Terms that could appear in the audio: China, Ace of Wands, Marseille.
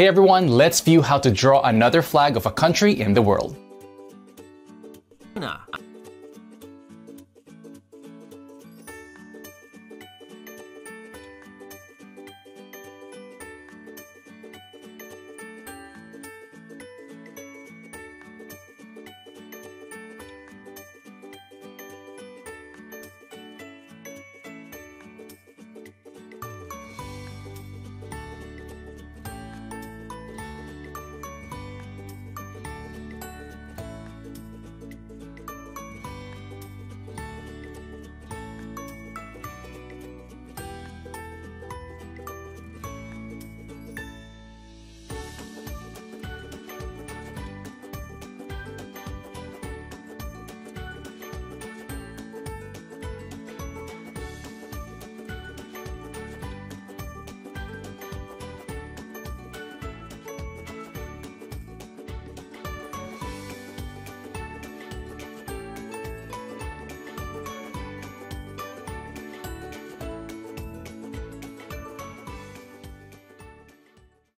Hey everyone, let's view how to draw another flag of a country in the world. China.